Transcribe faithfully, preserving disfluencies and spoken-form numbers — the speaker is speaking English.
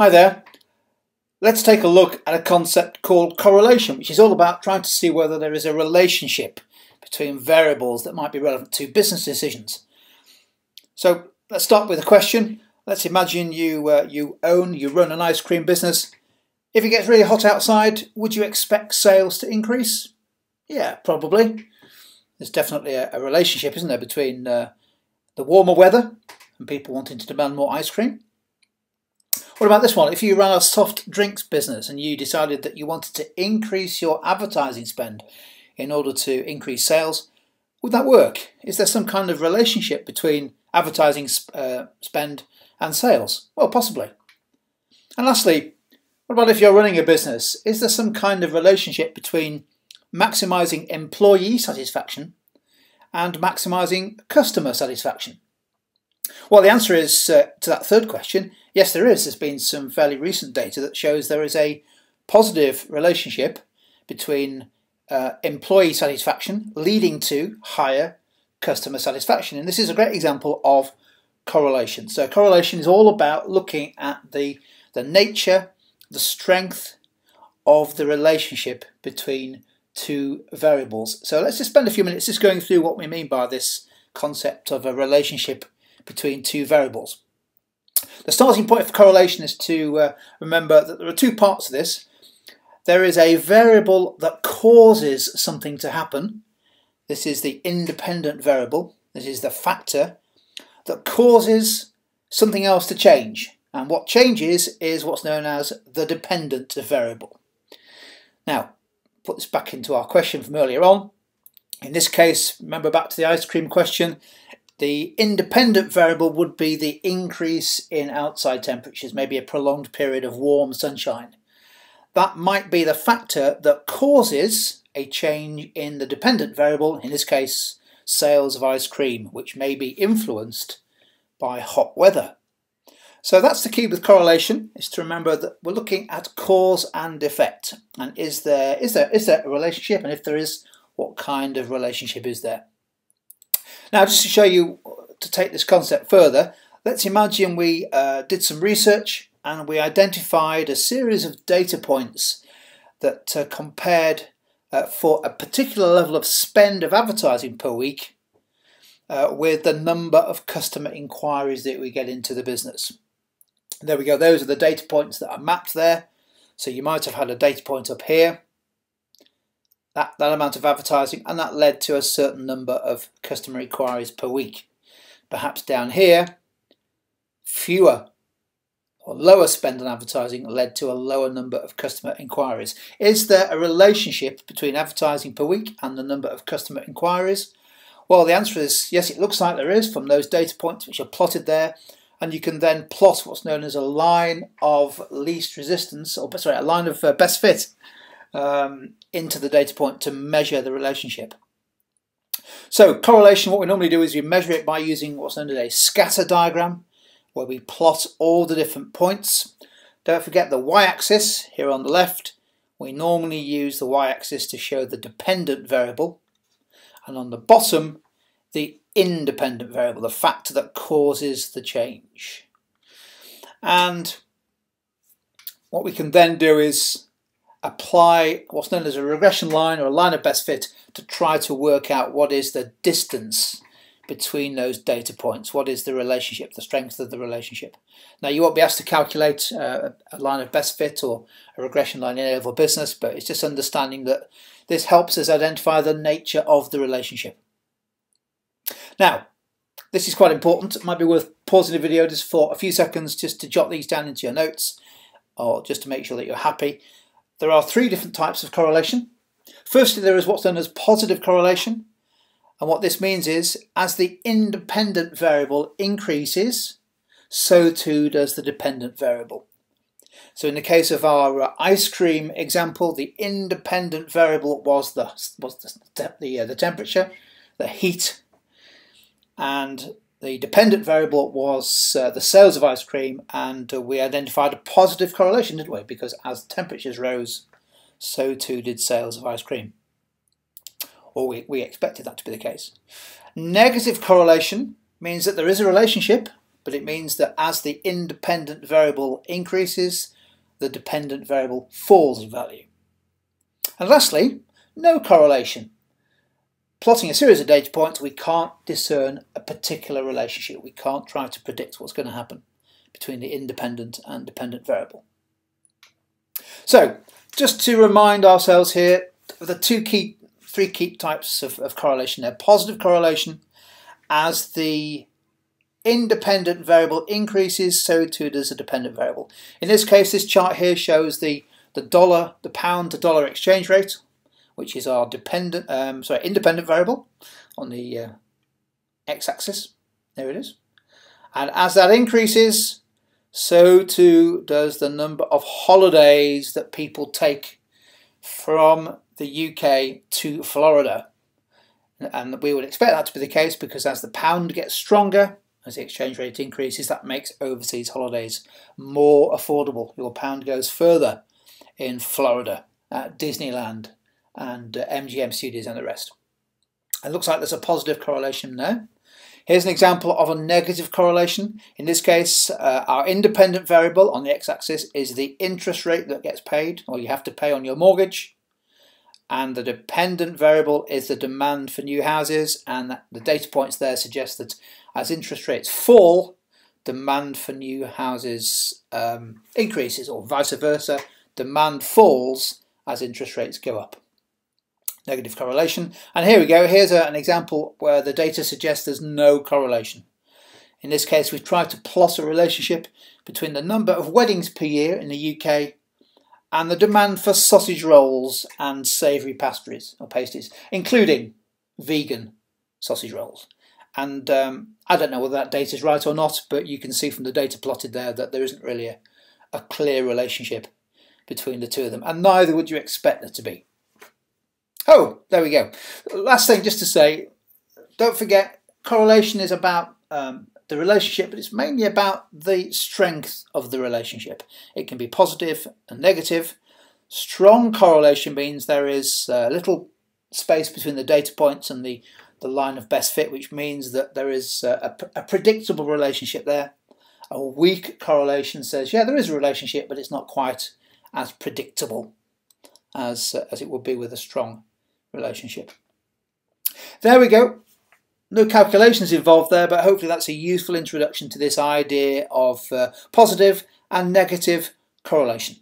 Hi there. Let's take a look at a concept called correlation, which is all about trying to see whether there is a relationship between variables that might be relevant to business decisions. So let's start with a question. Let's imagine you uh, you own, you run an ice cream business. If it gets really hot outside, would you expect sales to increase? Yeah, probably. There's definitely a, a relationship, isn't there, between uh, the warmer weather and people wanting to demand more ice cream. What about this one? If you ran a soft drinks business and you decided that you wanted to increase your advertising spend in order to increase sales, would that work? Is there some kind of relationship between advertising sp uh, spend and sales? Well, possibly. And lastly, what about if you're running a business? Is there some kind of relationship between maximising employee satisfaction and maximising customer satisfaction? Well, the answer is uh, to that third question, yes, there is. There's been some fairly recent data that shows there is a positive relationship between uh, employee satisfaction leading to higher customer satisfaction. And this is a great example of correlation. So correlation is all about looking at the, the nature, the strength of the relationship between two variables. So let's just spend a few minutes just going through what we mean by this concept of a relationship between two variables. The starting point for correlation is to uh, remember that there are two parts to this. There is a variable that causes something to happen. This is the independent variable. This is the factor that causes something else to change. And what changes is what's known as the dependent variable. Now, put this back into our question from earlier on. In this case, remember back to the ice cream question. The independent variable would be the increase in outside temperatures, maybe a prolonged period of warm sunshine. That might be the factor that causes a change in the dependent variable, in this case, sales of ice cream, which may be influenced by hot weather. So that's the key with correlation, is to remember that we're looking at cause and effect. And is there, is there, is there a relationship? And if there is, what kind of relationship is there? Now, just to show you, to take this concept further, let's imagine we uh, did some research and we identified a series of data points that uh, compared uh, for a particular level of spend of advertising per week uh, with the number of customer inquiries that we get into the business. There we go, those are the data points that are mapped there. So you might have had a data point up here. That, that amount of advertising, and that led to a certain number of customer inquiries per week. Perhaps down here, fewer or lower spend on advertising led to a lower number of customer inquiries. Is there a relationship between advertising per week and the number of customer inquiries? Well, the answer is yes, it looks like there is from those data points which are plotted there, and you can then plot what's known as a line of least resistance, or sorry, a line of uh, best fit. Um, into the data point to measure the relationship. So correlation, what we normally do is we measure it by using what's known as a scatter diagram, where we plot all the different points. Don't forget the y-axis here on the left. We normally use the y-axis to show the dependent variable, and on the bottom the independent variable, the factor that causes the change. And what we can then do is apply what's known as a regression line or a line of best fit to try to work out what is the distance between those data points, what is the relationship, the strength of the relationship. Now, you won't be asked to calculate uh, a line of best fit or a regression line in any other business, but it's just understanding that this helps us identify the nature of the relationship. Now, this is quite important. It might be worth pausing the video just for a few seconds just to jot these down into your notes or just to make sure that you're happy. There are three different types of correlation. Firstly, there is what's known as positive correlation. And what this means is, as the independent variable increases, so too does the dependent variable. So in the case of our ice cream example, the independent variable was the, was the, the, uh, the temperature, the heat. And the dependent variable was uh, the sales of ice cream, and uh, we identified a positive correlation, didn't we? Because as temperatures rose, so too did sales of ice cream. Or we, we expected that to be the case. Negative correlation means that there is a relationship, but it means that as the independent variable increases, the dependent variable falls in value. And lastly, no correlation. Plotting a series of data points, we can't discern a particular relationship. We can't try to predict what's going to happen between the independent and dependent variable. So, just to remind ourselves here of the two key, three key types of, of correlation there. Positive correlation, as the independent variable increases, so too does the dependent variable. In this case, this chart here shows the the dollar, the pound to dollar exchange rate, which is our dependent, um, sorry, independent variable on the uh, x-axis. There it is. And as that increases, so too does the number of holidays that people take from the U K to Florida. And we would expect that to be the case because as the pound gets stronger, as the exchange rate increases, that makes overseas holidays more affordable. Your pound goes further in Florida, at Disneyland and uh, M G M Studios and the rest. It looks like there's a positive correlation there. Here's an example of a negative correlation. In this case, uh, our independent variable on the x-axis is the interest rate that gets paid, or you have to pay on your mortgage. And the dependent variable is the demand for new houses, and the data points there suggest that as interest rates fall, demand for new houses um, increases, or vice versa, demand falls as interest rates go up. Negative correlation. And here we go, here's a, an example where the data suggests there's no correlation. In this case, we've tried to plot a relationship between the number of weddings per year in the U K and the demand for sausage rolls and savoury pastries or pastries, including vegan sausage rolls. And um, I don't know whether that data is right or not, but you can see from the data plotted there that there isn't really a, a clear relationship between the two of them, and neither would you expect there to be. Oh, there we go. Last thing just to say, don't forget, correlation is about um, the relationship, but it's mainly about the strength of the relationship. It can be positive and negative. Strong correlation means there is uh, little space between the data points and the, the line of best fit, which means that there is a, a, a predictable relationship there. A weak correlation says, yeah, there is a relationship, but it's not quite as predictable as, uh, as it would be with a strong relationship. There we go. No calculations involved there, but hopefully that's a useful introduction to this idea of uh, positive and negative correlation.